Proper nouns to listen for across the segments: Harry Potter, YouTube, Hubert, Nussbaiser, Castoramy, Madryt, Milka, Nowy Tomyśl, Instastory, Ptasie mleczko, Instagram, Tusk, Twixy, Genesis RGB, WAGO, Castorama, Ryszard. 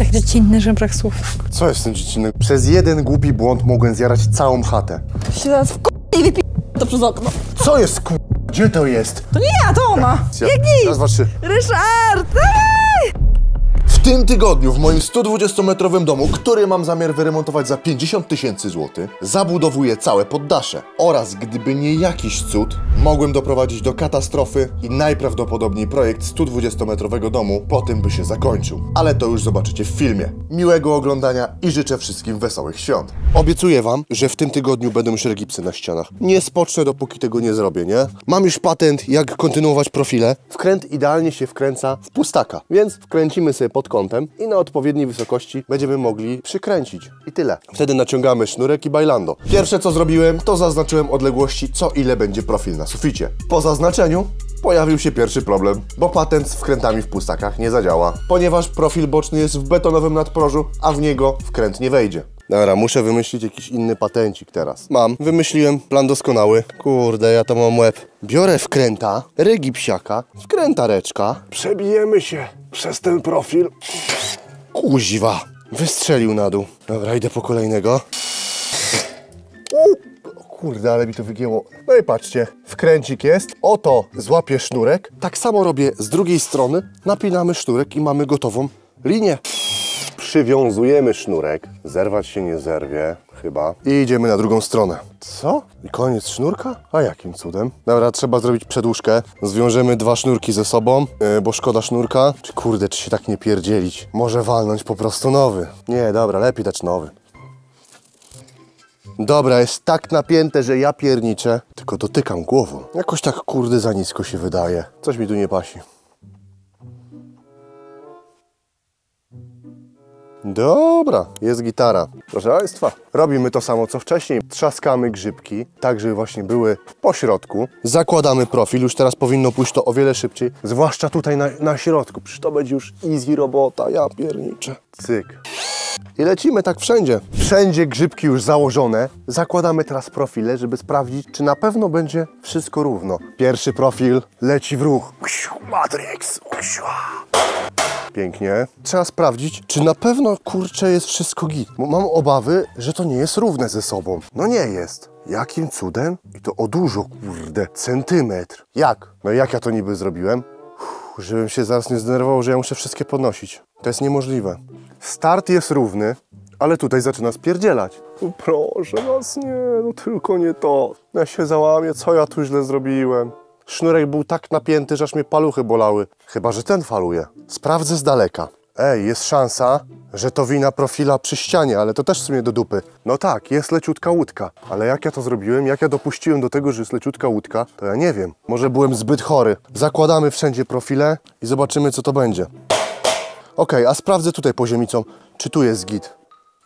Tak dziecinny, że brak słów. Co jest ten dziecinny? Przez jeden głupi błąd mogłem zjarać całą chatę. Się teraz w k***i wypi... to przez okno. Co jest k***? Gdzie to jest? To nie ja, to ona! Jaki? Raz, dwa, trzy. Ryszard! W tym tygodniu w moim 120-metrowym domu, który mam zamiar wyremontować za 50 000 złotych, zabudowuję całe poddasze. Oraz gdyby nie jakiś cud, mogłem doprowadzić do katastrofy i najprawdopodobniej projekt 120-metrowego domu po tym by się zakończył. Ale to już zobaczycie w filmie. Miłego oglądania i życzę wszystkim wesołych świąt. Obiecuję wam, że w tym tygodniu będą już gipsy na ścianach. Nie spocznę, dopóki tego nie zrobię, nie? Mam już patent, jak kontynuować profile. Wkręt idealnie się wkręca w pustaka, więc wkręcimy sobie pod kątem i na odpowiedniej wysokości będziemy mogli przykręcić. I tyle. Wtedy naciągamy sznurek i bajlando. Pierwsze co zrobiłem, to zaznaczyłem odległości, co ile będzie profil na suficie. Po zaznaczeniu pojawił się pierwszy problem, bo patent z wkrętami w pustakach nie zadziała, ponieważ profil boczny jest w betonowym nadprożu, a w niego wkręt nie wejdzie. Dobra, muszę wymyślić jakiś inny patencik teraz. Mam, wymyśliłem, plan doskonały. Kurde, ja to mam łeb. Biorę wkręta, rygipsiaka, wkrętareczka. Przebijemy się przez ten profil. Kuziwa, wystrzelił na dół. Dobra, idę po kolejnego. Kurde, ale mi to wygięło. No i patrzcie, wkręcik jest, oto złapię sznurek. Tak samo robię z drugiej strony, napinamy sznurek i mamy gotową linię. Przywiązujemy sznurek, zerwać się nie zerwie, chyba. I idziemy na drugą stronę. Co? I koniec sznurka? A jakim cudem? Dobra, trzeba zrobić przedłużkę. Zwiążemy dwa sznurki ze sobą, bo szkoda sznurka. Czy kurde, czy się tak nie pierdzielić? Może walnąć po prostu nowy. Nie, dobra, lepiej dać nowy. Dobra, jest tak napięte, że ja pierniczę. Tylko dotykam głową. Jakoś tak kurde za nisko się wydaje. Coś mi tu nie pasi. Dobra, jest gitara. Proszę Państwa, robimy to samo co wcześniej. Trzaskamy grzybki, tak żeby właśnie były po środku. Zakładamy profil, już teraz powinno pójść to o wiele szybciej. Zwłaszcza tutaj na środku, przecież to będzie już easy robota, ja pierniczę. Cyk. I lecimy tak wszędzie. Wszędzie grzybki już założone. Zakładamy teraz profile, żeby sprawdzić, czy na pewno będzie wszystko równo. Pierwszy profil leci w ruch. Matrix. Pięknie. Trzeba sprawdzić, czy na pewno, kurczę, jest wszystko git. Bo mam obawy, że to nie jest równe ze sobą. No nie jest. Jakim cudem? I to o dużo, kurde, centymetr. Jak? No jak ja to niby zrobiłem? Uff, żebym się zaraz nie zdenerwował, że ja muszę wszystkie podnosić. To jest niemożliwe. Start jest równy, ale tutaj zaczyna spierdzielać. No proszę was, nie, no tylko nie to. Ja się załamię, co ja tu źle zrobiłem. Sznurek był tak napięty, że aż mnie paluchy bolały. Chyba że ten faluje. Sprawdzę z daleka. Ej, jest szansa, że to wina profila przy ścianie, ale to też w sumie do dupy. No tak, jest leciutka łódka. Ale jak ja to zrobiłem, jak ja dopuściłem do tego, że jest leciutka łódka, to ja nie wiem. Może byłem zbyt chory. Zakładamy wszędzie profile i zobaczymy, co to będzie. Okej, a sprawdzę tutaj poziomicą, czy tu jest git.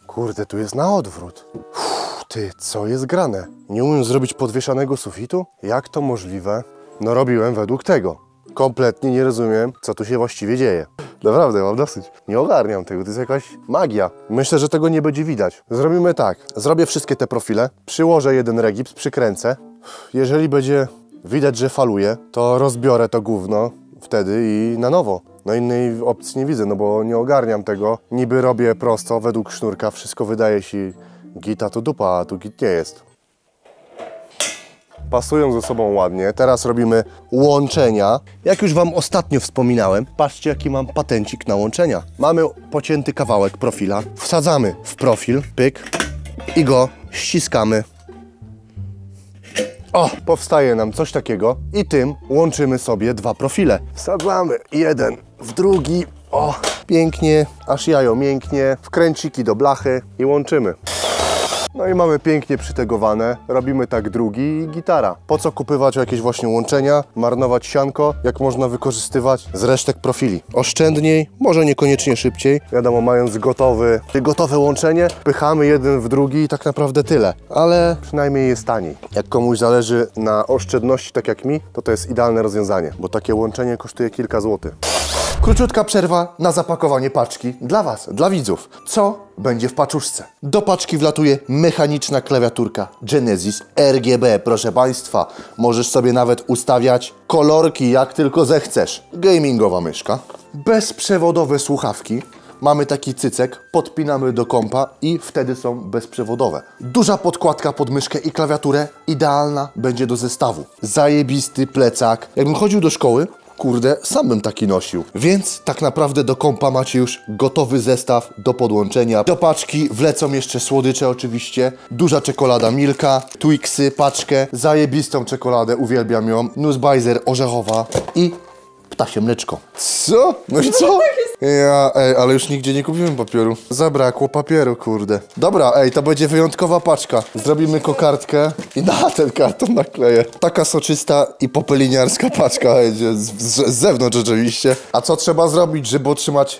Kurde, tu jest na odwrót. Uff, ty, co jest grane? Nie umiem zrobić podwieszanego sufitu? Jak to możliwe? No robiłem według tego. Kompletnie nie rozumiem, co tu się właściwie dzieje. Naprawdę, mam dosyć. Nie ogarniam tego, to jest jakaś magia. Myślę, że tego nie będzie widać. Zrobimy tak. Zrobię wszystkie te profile, przyłożę jeden regips, przykręcę. Jeżeli będzie widać, że faluje, to rozbiorę to gówno wtedy i na nowo. No innej opcji nie widzę, no bo nie ogarniam tego. Niby robię prosto, według sznurka, wszystko wydaje się gita to dupa, a tu git nie jest. Pasują ze sobą ładnie. Teraz robimy łączenia. Jak już wam ostatnio wspominałem, patrzcie jaki mam patencik na łączenia. Mamy pocięty kawałek profila, wsadzamy w profil, pyk i go ściskamy. O! Powstaje nam coś takiego i tym łączymy sobie dwa profile. Wsadzamy jeden w drugi. O! Pięknie, aż jajo mięknie. Wkręciki do blachy i łączymy. No i mamy pięknie przytegowane. Robimy tak drugi i gitara. Po co kupywać jakieś właśnie łączenia, marnować sianko, jak można wykorzystywać z resztek profili. Oszczędniej, może niekoniecznie szybciej. Wiadomo, mając gotowe łączenie, pychamy jeden w drugi i tak naprawdę tyle. Ale przynajmniej jest taniej. Jak komuś zależy na oszczędności, tak jak mi, to jest idealne rozwiązanie, bo takie łączenie kosztuje kilka złotych. Króciutka przerwa na zapakowanie paczki dla was, dla widzów. Co będzie w paczuszce? Do paczki wlatuje mechaniczna klawiaturka Genesis RGB, proszę Państwa. Możesz sobie nawet ustawiać kolorki jak tylko zechcesz. Gamingowa myszka. Bezprzewodowe słuchawki mamy taki cycek, podpinamy do kompa i wtedy są bezprzewodowe. Duża podkładka pod myszkę i klawiaturę, idealna będzie do zestawu. Zajebisty plecak. Jakbym chodził do szkoły, kurde, sam bym taki nosił. Więc tak naprawdę do kompa macie już gotowy zestaw do podłączenia. Do paczki wlecą jeszcze słodycze oczywiście. Duża czekolada Milka, Twixy, paczkę. Zajebistą czekoladę, uwielbiam ją. Nussbaiser orzechowa i ptasie mleczko. Co? No i co? Ja, ej, ale już nigdzie nie kupiłem papieru. Zabrakło papieru, kurde. Dobra, ej, to będzie wyjątkowa paczka. Zrobimy kokardkę i na ten karton nakleję. Taka soczysta i popeliniarska paczka będzie z zewnątrz oczywiście. A co trzeba zrobić, żeby otrzymać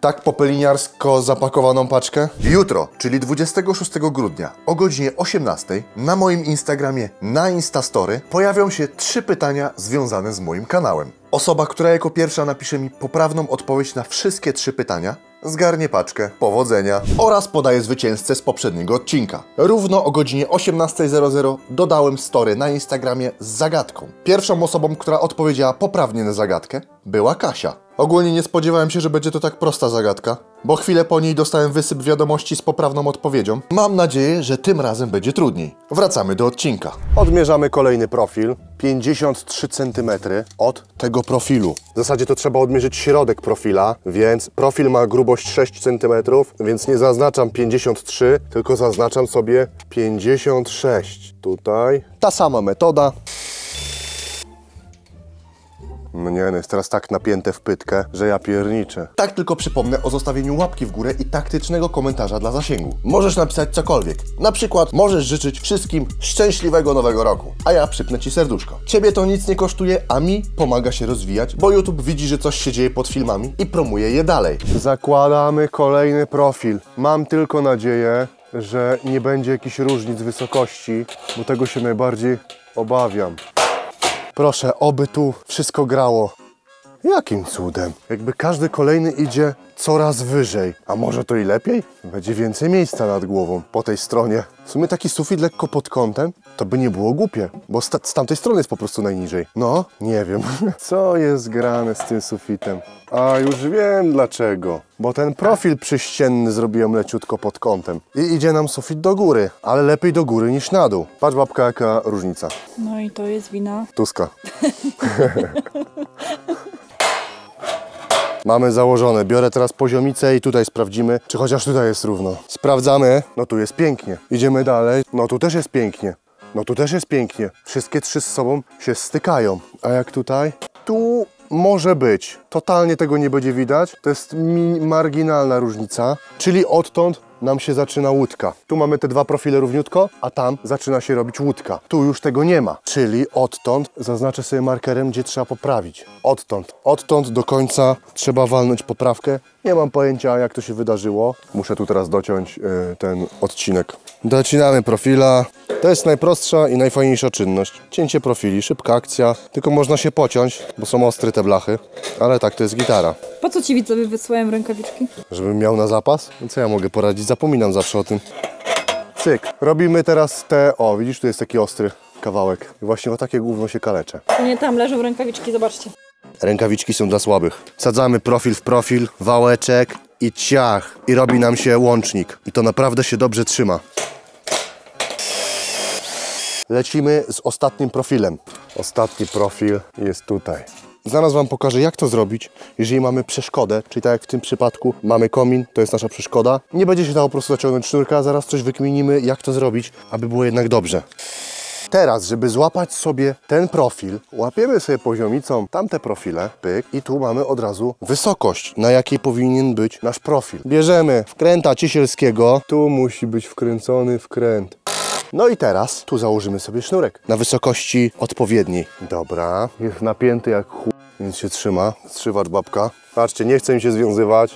tak popeliniarsko zapakowaną paczkę? Jutro, czyli 26 grudnia o godzinie 18:00 na moim Instagramie, na Instastory pojawią się 3 pytania związane z moim kanałem. Osoba, która jako pierwsza napisze mi poprawną odpowiedź na wszystkie 3 pytania, zgarnie paczkę. Powodzenia! Oraz podaję zwycięzcę z poprzedniego odcinka. Równo o godzinie 18:00 dodałem story na Instagramie z zagadką. Pierwszą osobą, która odpowiedziała poprawnie na zagadkę, była Kasia. Ogólnie nie spodziewałem się, że będzie to tak prosta zagadka, bo chwilę po niej dostałem wysyp wiadomości z poprawną odpowiedzią. Mam nadzieję, że tym razem będzie trudniej. Wracamy do odcinka. Odmierzamy kolejny profil. 53 cm od tego profilu. W zasadzie to trzeba odmierzyć środek profila, więc profil ma grubość 6 cm, więc nie zaznaczam 53, tylko zaznaczam sobie 56. Tutaj. Ta sama metoda. Nie, no jest teraz tak napięte w pytkę, że ja pierniczę. Tak tylko przypomnę o zostawieniu łapki w górę i taktycznego komentarza dla zasięgu. Możesz napisać cokolwiek. Na przykład możesz życzyć wszystkim szczęśliwego nowego roku, a ja przypnę Ci serduszko. Ciebie to nic nie kosztuje, a mi pomaga się rozwijać, bo YouTube widzi, że coś się dzieje pod filmami i promuje je dalej. Zakładamy kolejny profil. Mam tylko nadzieję, że nie będzie jakichś różnic wysokości, bo tego się najbardziej obawiam. Proszę, oby tu wszystko grało. Jakim cudem? Jakby każdy kolejny idzie coraz wyżej. A może to i lepiej? Będzie więcej miejsca nad głową po tej stronie. W sumie taki sufit lekko pod kątem, to by nie było głupie, bo z tamtej strony jest po prostu najniżej. No, nie wiem. Co jest grane z tym sufitem? A już wiem dlaczego. Bo ten profil przyścienny zrobiłem leciutko pod kątem. I idzie nam sufit do góry, ale lepiej do góry niż na dół. Patrz babka, jaka różnica. No i to jest wina Tuska. Mamy założone. Biorę teraz poziomicę i tutaj sprawdzimy, czy chociaż tutaj jest równo. Sprawdzamy. No tu jest pięknie. Idziemy dalej. No tu też jest pięknie. No tu też jest pięknie. Wszystkie 3 z sobą się stykają. A jak tutaj? Tu może być. Totalnie tego nie będzie widać. To jest marginalna różnica. Czyli odtąd nam się zaczyna łódka. Tu mamy te 2 profile równiutko, a tam zaczyna się robić łódka. Tu już tego nie ma. Czyli odtąd zaznaczę sobie markerem, gdzie trzeba poprawić. Odtąd. Odtąd do końca trzeba walnąć poprawkę. Nie mam pojęcia, jak to się wydarzyło. Muszę tu teraz dociąć ten odcinek. Docinamy profila. To jest najprostsza i najfajniejsza czynność. Cięcie profili, szybka akcja. Tylko można się pociąć, bo są ostre te blachy. Ale tak, to jest gitara. Po co Ci widzowie wysłałem rękawiczki? Żebym miał na zapas? No co ja mogę poradzić? Zapominam zawsze o tym. Cyk. Robimy teraz te... O, widzisz, tu jest taki ostry kawałek. Właśnie o takie gówno się kaleczę. Nie, tam leżą rękawiczki, zobaczcie. Rękawiczki są dla słabych. Wsadzamy profil w profil, wałeczek i ciach. I robi nam się łącznik. I to naprawdę się dobrze trzyma. Lecimy z ostatnim profilem. Ostatni profil jest tutaj. Zaraz Wam pokażę, jak to zrobić, jeżeli mamy przeszkodę, czyli tak jak w tym przypadku mamy komin, to jest nasza przeszkoda. Nie będzie się dało po prostu zaciągnąć sznurka, zaraz coś wykminimy, jak to zrobić, aby było jednak dobrze. Teraz, żeby złapać sobie ten profil, łapiemy sobie poziomicą tamte profile, pyk, i tu mamy od razu wysokość, na jakiej powinien być nasz profil. Bierzemy wkręta ciesielskiego, tu musi być wkręcony wkręt. No i teraz tu założymy sobie sznurek na wysokości odpowiedniej. Dobra, jest napięty jak chuj, więc się trzyma. Zszywacz babka. Patrzcie, nie chce mi się związywać.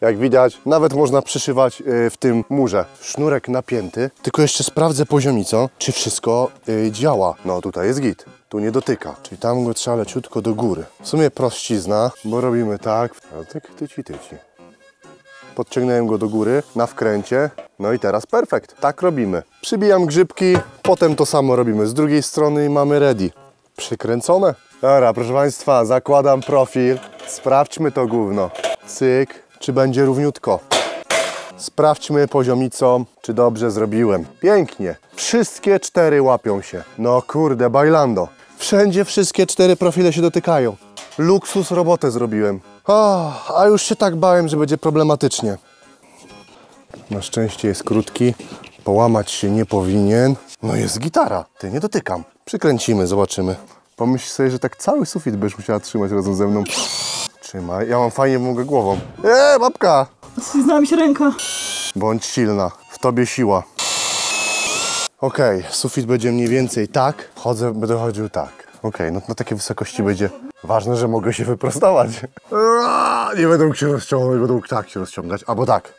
Jak widać, nawet można przyszywać w tym murze. Sznurek napięty, tylko jeszcze sprawdzę poziomicą, czy wszystko działa. No tutaj jest git, tu nie dotyka, czyli tam go trzeba leciutko do góry. W sumie prościzna, bo robimy tak. Tyk, tyci, tyci. Podciągnąłem go do góry, na wkręcie. No i teraz perfekt. Tak robimy. Przybijam grzybki, potem to samo robimy z drugiej strony i mamy ready. Przykręcone. Dobra, proszę Państwa, zakładam profil. Sprawdźmy to gówno. Cyk, czy będzie równiutko. Sprawdźmy poziomicą, czy dobrze zrobiłem. Pięknie. Wszystkie cztery łapią się. No kurde, bajlando. Wszędzie wszystkie cztery profile się dotykają. Luksus, robotę zrobiłem. O, a już się tak bałem, że będzie problematycznie. Na szczęście jest krótki. Połamać się nie powinien. No jest gitara. Ty, nie dotykam. Przykręcimy, zobaczymy. Pomyśl sobie, że tak cały sufit będziesz musiała trzymać razem ze mną. Trzymaj. Ja mam fajnie, mogę głową. Babka! Zna mi się ręka. Bądź silna. W tobie siła. Okej, sufit będzie mniej więcej tak. Będę chodził tak. Okej, no na takiej wysokości będzie. Ważne, że mogę się wyprostować. Nie będę mógł się rozciągnąć, będę mógł tak się rozciągać. Albo tak.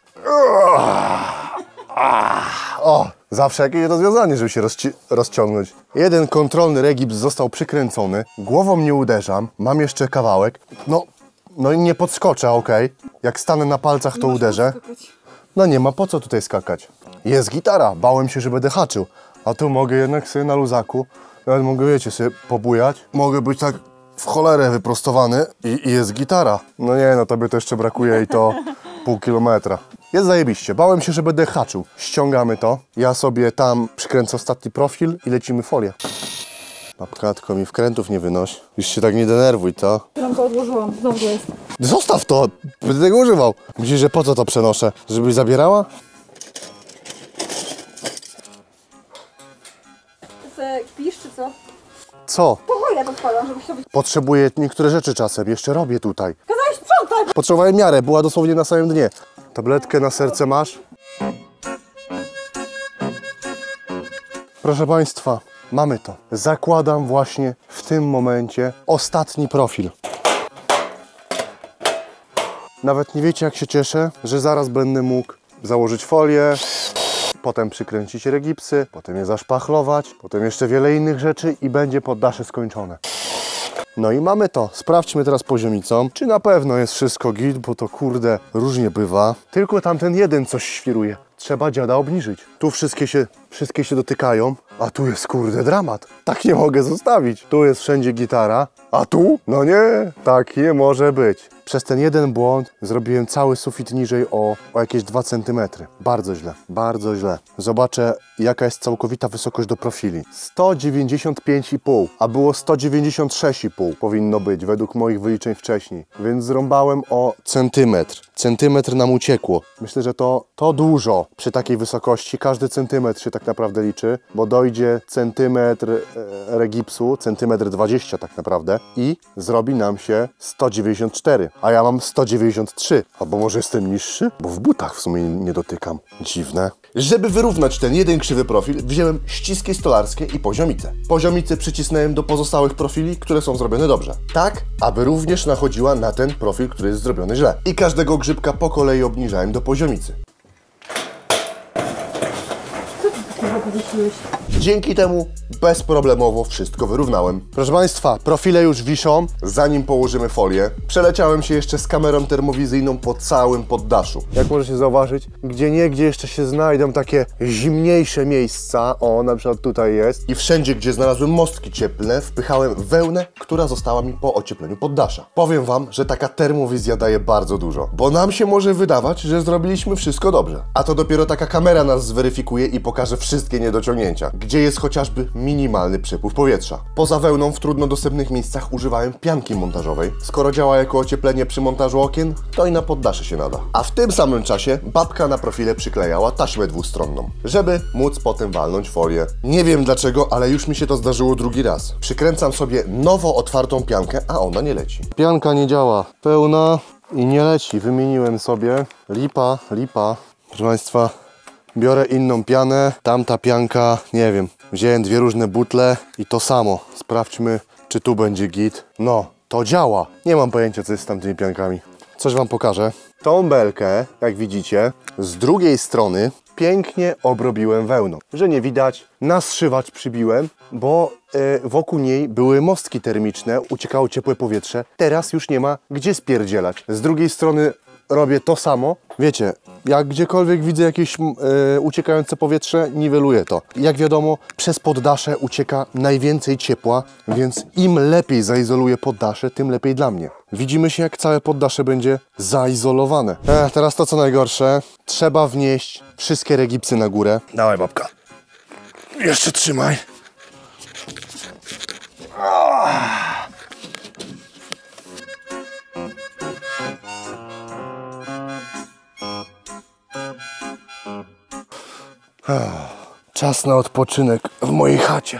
O, zawsze jakieś rozwiązanie, żeby się rozciągnąć. Jeden kontrolny regips został przykręcony. Głową nie uderzam. Mam jeszcze kawałek. No i nie podskoczę, okej. Jak stanę na palcach, to uderzę. No nie ma po co tutaj skakać. Jest gitara. Bałem się, że będę haczył. A tu mogę jednak sobie na luzaku. Nawet mogę, wiecie, sobie pobujać. Mogę być tak w cholerę wyprostowany i jest gitara. No nie, no tobie to jeszcze brakuje i to pół kilometra. Jest zajebiście. Bałem się, że będę haczył. Ściągamy to. Ja sobie tam przykręcę ostatni profil i lecimy folię. Babka, tylko mi wkrętów nie wynoś. Już się tak nie denerwuj, to. Tam to odłożyłam. Dobrze jest. Zostaw to! Będę tego używał. Myślisz, że po co to przenoszę? Żebyś zabierała? Pisz czy co? Co? Powoli odpalam, żeby się... Potrzebuję niektóre rzeczy czasem. Jeszcze robię tutaj. Kazałeś sprzątać! Potrzebowałem miarę. Była dosłownie na samym dnie. Tabletkę na serce masz? Proszę Państwa, mamy to. Zakładam właśnie w tym momencie ostatni profil. Nawet nie wiecie, jak się cieszę, że zaraz będę mógł założyć folię, potem przykręcić regipsy, potem je zaszpachlować, potem jeszcze wiele innych rzeczy i będzie poddasze skończone. No i mamy to. Sprawdźmy teraz poziomicą, czy na pewno jest wszystko git, bo to kurde różnie bywa. Tylko tamten jeden coś świruje. Trzeba dziada obniżyć. Tu wszystkie się dotykają, a tu jest kurde dramat. Tak nie mogę zostawić. Tu jest wszędzie gitara, a tu? No nie, tak nie może być. Przez ten jeden błąd zrobiłem cały sufit niżej o jakieś 2 cm. Bardzo źle, bardzo źle. Zobaczę, jaka jest całkowita wysokość do profili. 195,5, a było 196,5 powinno być według moich wyliczeń wcześniej. Więc zrąbałem o centymetr. Centymetr nam uciekło. Myślę, że to dużo przy takiej wysokości. Każdy centymetr się tak naprawdę liczy, bo dojdzie centymetr regipsu, centymetr 20 tak naprawdę i zrobi nam się 194. A ja mam 193, albo może jestem niższy? Bo w butach w sumie nie dotykam. Dziwne. Żeby wyrównać ten jeden krzywy profil, wziąłem ściski stolarskie i poziomice. Poziomice przycisnąłem do pozostałych profili, które są zrobione dobrze. Tak, aby również nachodziła na ten profil, który jest zrobiony źle. I każdego grzybka po kolei obniżałem do poziomicy. Dzięki temu bezproblemowo wszystko wyrównałem. Proszę Państwa, profile już wiszą, zanim położymy folię. Przeleciałem się jeszcze z kamerą termowizyjną po całym poddaszu. Jak możecie zauważyć, gdzieniegdzie jeszcze się znajdą takie zimniejsze miejsca, o, na przykład tutaj jest, i wszędzie, gdzie znalazłem mostki cieplne, wpychałem wełnę, która została mi po ociepleniu poddasza. Powiem Wam, że taka termowizja daje bardzo dużo, bo nam się może wydawać, że zrobiliśmy wszystko dobrze. A to dopiero taka kamera nas zweryfikuje i pokaże wszystkie niedociągnięcia, gdzie jest chociażby minimalny przepływ powietrza. Poza wełną w trudno dostępnych miejscach używałem pianki montażowej. Skoro działa jako ocieplenie przy montażu okien, to i na poddasze się nada. A w tym samym czasie babka na profile przyklejała taśmę dwustronną, żeby móc potem walnąć folię. Nie wiem dlaczego, ale już mi się to zdarzyło drugi raz. Przykręcam sobie nowo otwartą piankę, a ona nie leci. Pianka nie działa. Pełna i nie leci. Wymieniłem sobie. Lipa. Proszę Państwa, biorę inną pianę. Tamta pianka, nie wiem. Wziąłem dwie różne butle i to samo. Sprawdźmy, czy tu będzie git. No, to działa. Nie mam pojęcia, co jest z tamtymi piankami. Coś Wam pokażę. Tą belkę, jak widzicie, z drugiej strony pięknie obrobiłem wełną. Że nie widać, na zszywacz przybiłem, bo wokół niej były mostki termiczne, uciekało ciepłe powietrze. Teraz już nie ma gdzie spierdzielać. Z drugiej strony robię to samo. Wiecie, Jak gdziekolwiek widzę jakieś uciekające powietrze, niweluję to. Jak wiadomo, przez poddasze ucieka najwięcej ciepła, więc im lepiej zaizoluję poddasze, tym lepiej dla mnie. Widzimy się, jak całe poddasze będzie zaizolowane. Teraz to, co najgorsze. Trzeba wnieść wszystkie regipsy na górę. Dawaj, babka. Jeszcze trzymaj. Czas na odpoczynek w mojej chacie.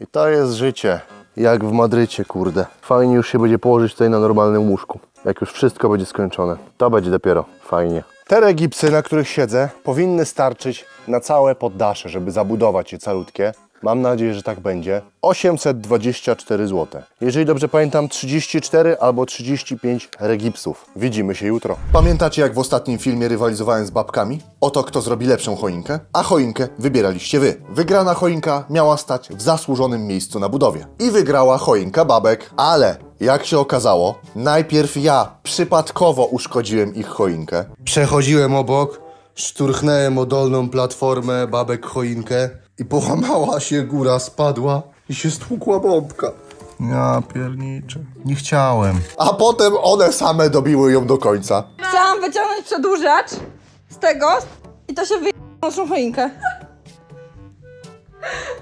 I to jest życie, jak w Madrycie, kurde. Fajnie już się będzie położyć tutaj na normalnym łóżku. Jak już wszystko będzie skończone, to będzie dopiero fajnie. Te regipsy, na których siedzę, powinny starczyć na całe poddasze, żeby zabudować je calutkie. Mam nadzieję, że tak będzie. 824 zł. Jeżeli dobrze pamiętam, 34 albo 35 regipsów. Widzimy się jutro. Pamiętacie, jak w ostatnim filmie rywalizowałem z babkami? Oto kto zrobi lepszą choinkę, a choinkę wybieraliście wy. Wygrana choinka miała stać w zasłużonym miejscu na budowie. I wygrała choinka babek. Ale jak się okazało, najpierw ja przypadkowo uszkodziłem ich choinkę. Przechodziłem obok, szturchnąłem o dolną platformę babek choinkę. I połamała się góra, spadła i się stłukła bombka. Ja pierniczę. Nie chciałem. A potem one same dobiły ją do końca. Chciałam wyciągnąć przedłużacz z tego i to się wyjęło naszą choinkę.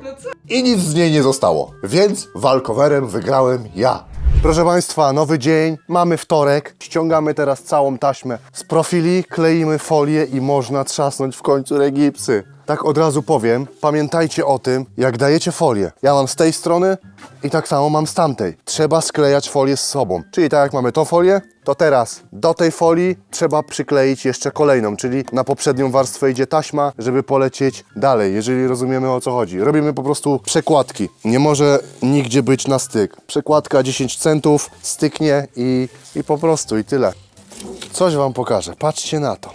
No co? I nic z niej nie zostało, więc walkowerem wygrałem ja. Proszę Państwa, nowy dzień, mamy wtorek, ściągamy teraz całą taśmę z profili, kleimy folię i można trzasnąć w końcu regipsy. Tak od razu powiem, pamiętajcie o tym, jak dajecie folię. Ja mam z tej strony i tak samo mam z tamtej. Trzeba sklejać folię z sobą. Czyli tak jak mamy tą folię, to teraz do tej folii trzeba przykleić jeszcze kolejną, czyli na poprzednią warstwę idzie taśma, żeby polecieć dalej, jeżeli rozumiemy, o co chodzi. Robimy po prostu przekładki. Nie może nigdzie być na styk. Przekładka 10 centów, styknie i po prostu i tyle. Coś wam pokażę, patrzcie na to.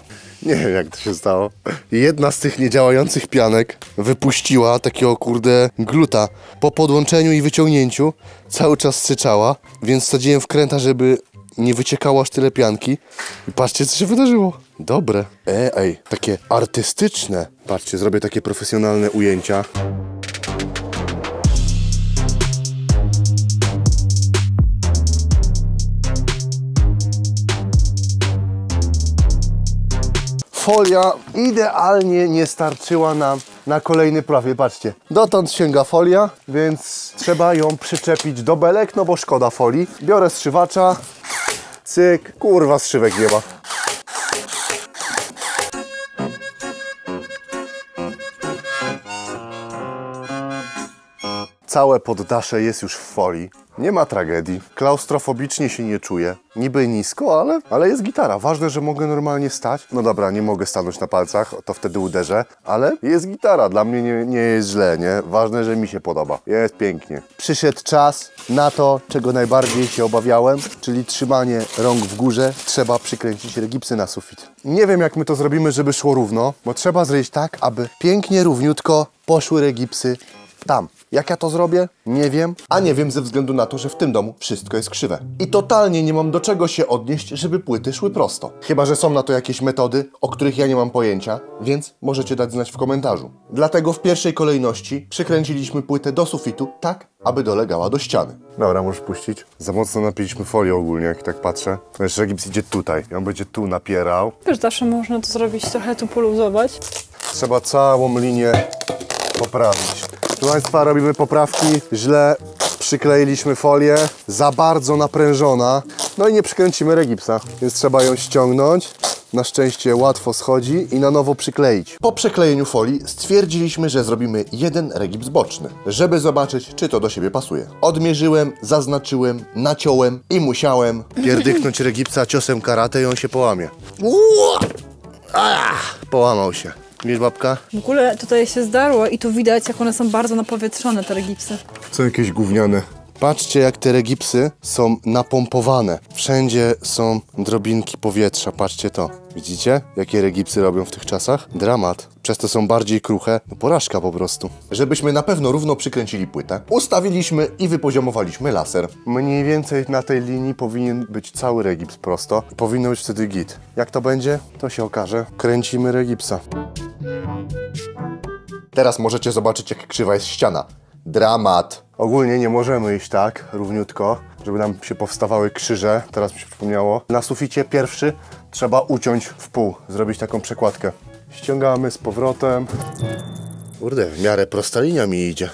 Nie wiem, jak to się stało. Jedna z tych niedziałających pianek wypuściła takiego, kurde, gluta. Po podłączeniu i wyciągnięciu cały czas syczała, więc wsadziłem wkręta, żeby nie wyciekało aż tyle pianki. I patrzcie, co się wydarzyło. Dobre. Ej, takie artystyczne. Patrzcie, zrobię takie profesjonalne ujęcia. Folia idealnie nie starczyła nam na kolejny profil, patrzcie. Dotąd sięga folia, więc trzeba ją przyczepić do belek, no bo szkoda folii. Biorę zszywacza, cyk, kurwa, zszywek nie ma. Całe poddasze jest już w folii. Nie ma tragedii. Klaustrofobicznie się nie czuję. Niby nisko, ale jest gitara. Ważne, że mogę normalnie stać. No dobra, nie mogę stanąć na palcach, to wtedy uderzę. Ale jest gitara. Dla mnie nie jest źle, nie? Ważne, że mi się podoba. Jest pięknie. Przyszedł czas na to, czego najbardziej się obawiałem, czyli trzymanie rąk w górze. Trzeba przykręcić regipsy na sufit. Nie wiem, jak my to zrobimy, żeby szło równo, bo trzeba zrobić tak, aby pięknie, równiutko poszły regipsy tam. Jak ja to zrobię? Nie wiem. A nie wiem ze względu na to, że w tym domu wszystko jest krzywe. I totalnie nie mam do czego się odnieść, żeby płyty szły prosto. Chyba że są na to jakieś metody, o których ja nie mam pojęcia, więc możecie dać znać w komentarzu. Dlatego w pierwszej kolejności przykręciliśmy płytę do sufitu tak, aby dolegała do ściany. Dobra, możesz puścić. Za mocno napiliśmy folię ogólnie, jak tak patrzę. To jeszcze gips idzie tutaj i on będzie tu napierał. Wiesz, zawsze można to zrobić, trochę tu poluzować. Trzeba całą linię poprawić. Proszę Państwa, robimy poprawki. Źle przykleiliśmy folię, za bardzo naprężona. No i nie przykręcimy regipsa, więc trzeba ją ściągnąć. Na szczęście łatwo schodzi i na nowo przykleić. Po przeklejeniu folii stwierdziliśmy, że zrobimy jeden regips boczny, żeby zobaczyć, czy to do siebie pasuje. Odmierzyłem, zaznaczyłem, naciąłem i musiałem pierdyknąć regipsa ciosem karate i on się połamie. Połamał się. Wiesz, babka? W ogóle tutaj się zdarło i tu widać, jak one są bardzo napowietrzone, te regipsy. Są jakieś gówniane. Patrzcie, jak te regipsy są napompowane. Wszędzie są drobinki powietrza, patrzcie to. Widzicie, jakie regipsy robią w tych czasach? Dramat. Przez to są bardziej kruche. No porażka po prostu. Żebyśmy na pewno równo przykręcili płytę, ustawiliśmy i wypoziomowaliśmy laser. Mniej więcej na tej linii powinien być cały regips prosto. Powinno być wtedy git. Jak to będzie? To się okaże. Kręcimy regipsa. Teraz możecie zobaczyć, jak krzywa jest ściana. Dramat. Ogólnie nie możemy iść tak równiutko, żeby nam się powstawały krzyże. Teraz mi się przypomniało. Na suficie pierwszy trzeba uciąć w pół, zrobić taką przekładkę. Ściągamy z powrotem. Kurde, w miarę prosta linia mi idzie.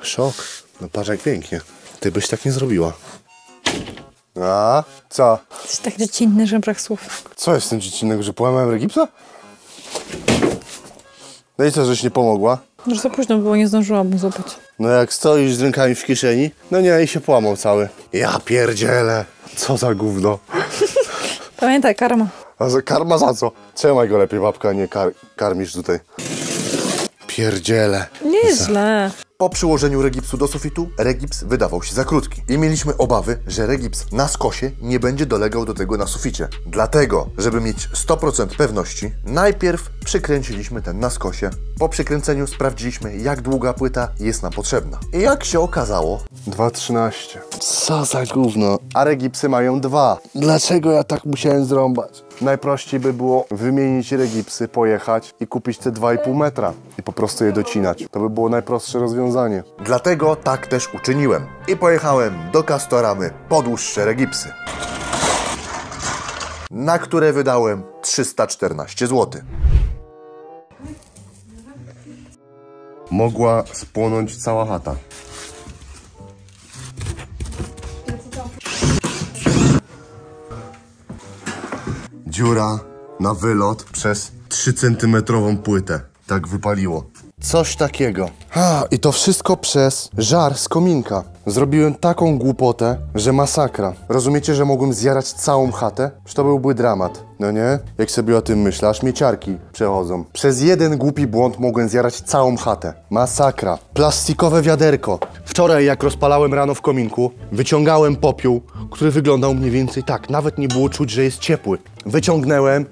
Szok. No patrz, jak pięknie. Ty byś tak nie zrobiła. A co? Jesteś tak dziecinny, że brak słów. Co jest tym dziecinnego, że połamałem regipsa? No i co, żeś nie pomogła? No za późno było, nie zdążyłam mu złapać. No jak stoisz z rękami w kieszeni, no nie, i się połamał cały. Ja pierdzielę, co za gówno. Pamiętaj, karma. A za karma za co? Trzymaj go lepiej, babka, nie karmisz tutaj. Pierdzielę. Nieźle. Po przyłożeniu regipsu do sufitu, regips wydawał się za krótki. I mieliśmy obawy, że regips na skosie nie będzie dolegał do tego na suficie. Dlatego, żeby mieć 100% pewności, najpierw przykręciliśmy ten na skosie. Po przykręceniu sprawdziliśmy, jak długa płyta jest nam potrzebna. I jak się okazało... 2,13. Co za gówno. A regipsy mają 2. Dlaczego ja tak musiałem zrąbać? Najprościej by było wymienić regipsy, pojechać i kupić te 2,5 metra i po prostu je docinać. To by było najprostsze rozwiązanie. Dlatego tak też uczyniłem i pojechałem do Castoramy po dłuższe regipsy, na które wydałem 314 zł. Mogła spłonąć cała chata. Dziura na wylot przez 3-centymetrową płytę. Tak wypaliło. Coś takiego. I to wszystko przez żar z kominka. Zrobiłem taką głupotę, że masakra. Rozumiecie, że mogłem zjarać całą chatę? Przecież to byłby dramat. No nie? Jak sobie o tym myślasz, mieciarki przechodzą. Przez jeden głupi błąd mogłem zjarać całą chatę. Masakra. Plastikowe wiaderko. Wczoraj, jak rozpalałem rano w kominku, wyciągałem popiół, który wyglądał mniej więcej tak. Nawet nie było czuć, że jest ciepły. Wyciągnąłem,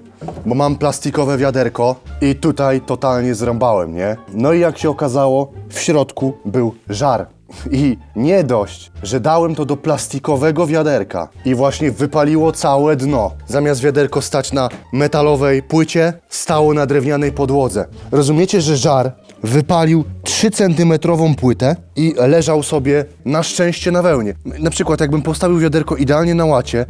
bo mam plastikowe wiaderko i tutaj totalnie zrąbałem, nie? No i jak się okazało, w środku był żar. I nie dość, że dałem to do plastikowego wiaderka i właśnie wypaliło całe dno. Zamiast wiaderko stać na metalowej płycie, stało na drewnianej podłodze. Rozumiecie, że żar wypalił 3-centymetrową płytę i leżał sobie na szczęście na wełnie. Na przykład jakbym postawił wiaderko idealnie na łacie,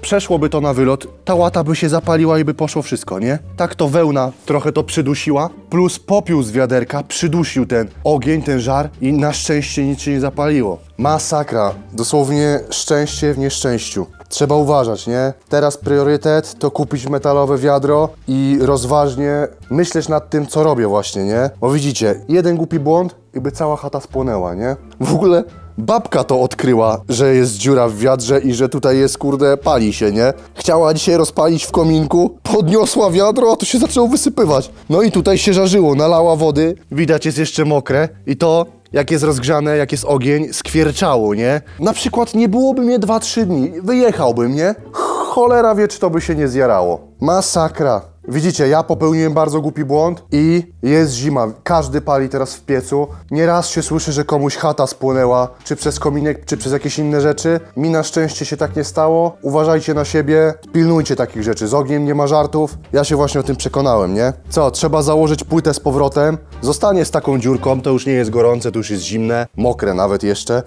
przeszłoby to na wylot, ta łata by się zapaliła i by poszło wszystko, nie? Tak to wełna trochę to przydusiła, plus popiół z wiaderka przydusił ten ogień, ten żar i na szczęście nic się nie zapaliło. Masakra, dosłownie szczęście w nieszczęściu. Trzeba uważać, nie? Teraz priorytet to kupić metalowe wiadro i rozważnie myśleć nad tym, co robię właśnie, nie? Bo widzicie, jeden głupi błąd i by cała chata spłonęła, nie? W ogóle babka to odkryła, że jest dziura w wiadrze i że tutaj jest, kurde, pali się, nie? Chciała dzisiaj rozpalić w kominku, podniosła wiadro, a to się zaczęło wysypywać. No i tutaj się żarzyło, nalała wody, widać jest jeszcze mokre i to... Jak jest rozgrzane, jak jest ogień, skwierczało, nie? Na przykład nie byłoby mnie 2-3 dni, wyjechałbym, nie? Cholera wie, czy to by się nie zjarało. Masakra. Widzicie, ja popełniłem bardzo głupi błąd i jest zima. Każdy pali teraz w piecu. Nieraz się słyszy, że komuś chata spłonęła, czy przez kominek, czy przez jakieś inne rzeczy. Mi na szczęście się tak nie stało. Uważajcie na siebie, pilnujcie takich rzeczy. Z ogniem nie ma żartów. Ja się właśnie o tym przekonałem, nie? Co, trzeba założyć płytę z powrotem. Zostanie z taką dziurką, to już nie jest gorące, to już jest zimne. Mokre nawet jeszcze.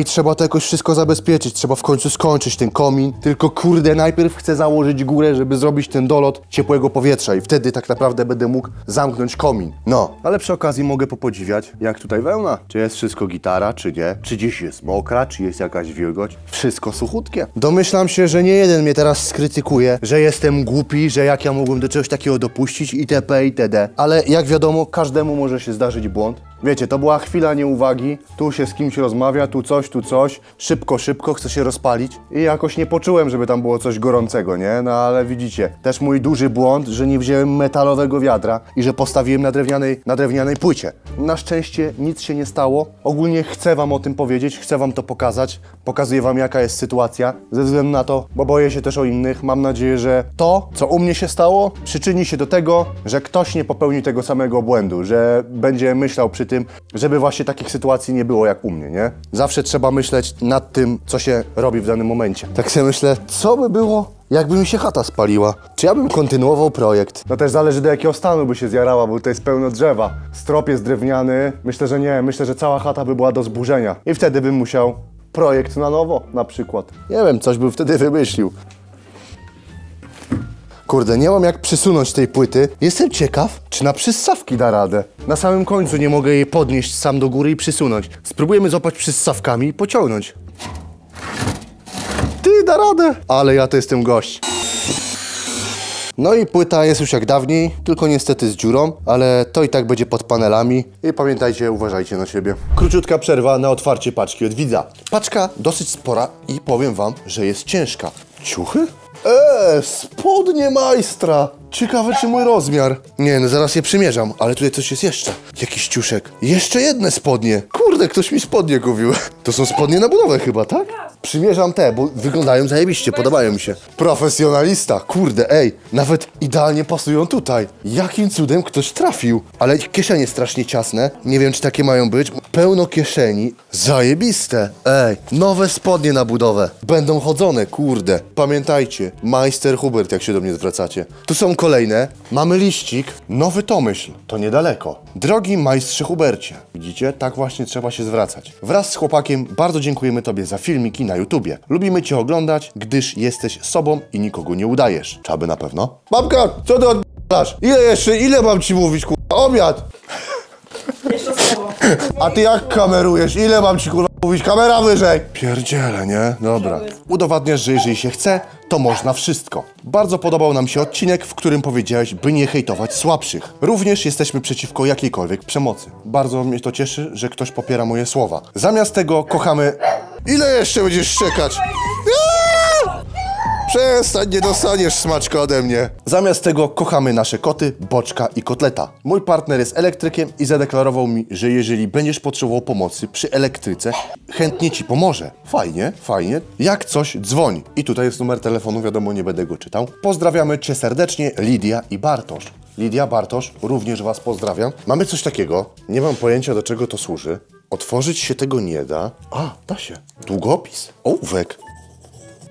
I trzeba to jakoś wszystko zabezpieczyć. Trzeba w końcu skończyć ten komin. Tylko kurde, najpierw chcę założyć górę, żeby zrobić ten dolot ciepłego powietrza i wtedy tak naprawdę będę mógł zamknąć komin. No, ale przy okazji mogę popodziwiać, jak tutaj wełna. Czy jest wszystko gitara, czy nie? Czy gdzieś jest mokra, czy jest jakaś wilgoć? Wszystko suchutkie. Domyślam się, że nie jeden mnie teraz skrytykuje, że jestem głupi, że jak ja mogłem do czegoś takiego dopuścić itp. itd. Ale jak wiadomo, każdemu może się zdarzyć błąd. Wiecie, to była chwila nieuwagi, tu się z kimś rozmawia, tu coś, szybko, chce się rozpalić i jakoś nie poczułem, żeby tam było coś gorącego, nie? No ale widzicie, też mój duży błąd, że nie wziąłem metalowego wiadra i że postawiłem na drewnianej płycie. Na szczęście nic się nie stało, ogólnie chcę wam o tym powiedzieć, chcę wam to pokazać, pokazuję wam jaka jest sytuacja, ze względu na to, bo boję się też o innych, mam nadzieję, że to, co u mnie się stało, przyczyni się do tego, że ktoś nie popełni tego samego błędu, że będzie myślał przy tym, żeby właśnie takich sytuacji nie było jak u mnie, nie? Zawsze trzeba myśleć nad tym, co się robi w danym momencie. Tak sobie myślę, co by było, jakby mi się chata spaliła? Czy ja bym kontynuował projekt? No też zależy, do jakiego stanu by się zjarała, bo tutaj jest pełno drzewa. Strop jest drewniany, myślę, że nie, myślę, że cała chata by była do zburzenia. I wtedy bym musiał projekt na nowo, na przykład. Nie wiem, coś bym wtedy wymyślił. Kurde, nie mam jak przysunąć tej płyty. Jestem ciekaw, czy na przyssawki da radę. Na samym końcu nie mogę jej podnieść sam do góry i przysunąć. Spróbujemy złapać przyssawkami i pociągnąć. Ty, da radę! Ale ja to jestem gość. No i płyta jest już jak dawniej, tylko niestety z dziurą, ale to i tak będzie pod panelami. I pamiętajcie, uważajcie na siebie. Króciutka przerwa na otwarcie paczki od widza. Paczka dosyć spora i powiem wam, że jest ciężka. Ciuchy? Spodnie majstra! Ciekawe, czy mój rozmiar. Nie, no zaraz je przymierzam, ale tutaj coś jest jeszcze. Jakiś ciuszek. Jeszcze jedne spodnie. Kurde, ktoś mi spodnie kupił. To są spodnie na budowę chyba, tak? Przymierzam te, bo wyglądają zajebiście, podobają mi się. Profesjonalista, kurde, ej. Nawet idealnie pasują tutaj. Jakim cudem ktoś trafił. Ale kieszenie strasznie ciasne. Nie wiem, czy takie mają być. Pełno kieszeni. Zajebiste. Ej, nowe spodnie na budowę. Będą chodzone, kurde. Pamiętajcie, majster Hubert, jak się do mnie zwracacie. Tu są kolejne. Mamy liścik. Nowy Tomyśl. To niedaleko. Drogi majstrze Hubercie. Widzicie? Tak właśnie trzeba się zwracać. Wraz z chłopakiem bardzo dziękujemy tobie za filmiki na YouTubie. Lubimy cię oglądać, gdyż jesteś sobą i nikogo nie udajesz. Czaby na pewno. Babka, co ty odb***asz? Ile mam ci mówić, kurwa? Obiad! Jeszcze z tobą. A ty jak kamerujesz? Ile mam ci, kurwa, mówić? Kamera wyżej! Pierdziele, nie? Dobra. Udowadniasz, że jeżeli się chce, to można wszystko. Bardzo podobał nam się odcinek, w którym powiedziałeś, by nie hejtować słabszych. Również jesteśmy przeciwko jakiejkolwiek przemocy. Bardzo mnie to cieszy, że ktoś popiera moje słowa. Zamiast tego kochamy... Ile jeszcze będziesz szczekać? Przestań, nie dostaniesz smaczka ode mnie. Zamiast tego kochamy nasze koty, Boczka i Kotleta. Mój partner jest elektrykiem i zadeklarował mi, że jeżeli będziesz potrzebował pomocy przy elektryce, chętnie ci pomoże. Fajnie, fajnie. Jak coś, dzwoń. I tutaj jest numer telefonu, wiadomo, nie będę go czytał. Pozdrawiamy cię serdecznie, Lidia i Bartosz. Lidia, Bartosz, również was pozdrawiam. Mamy coś takiego, nie mam pojęcia, do czego to służy. Otworzyć się tego nie da. A, da się. Długopis. Ołówek.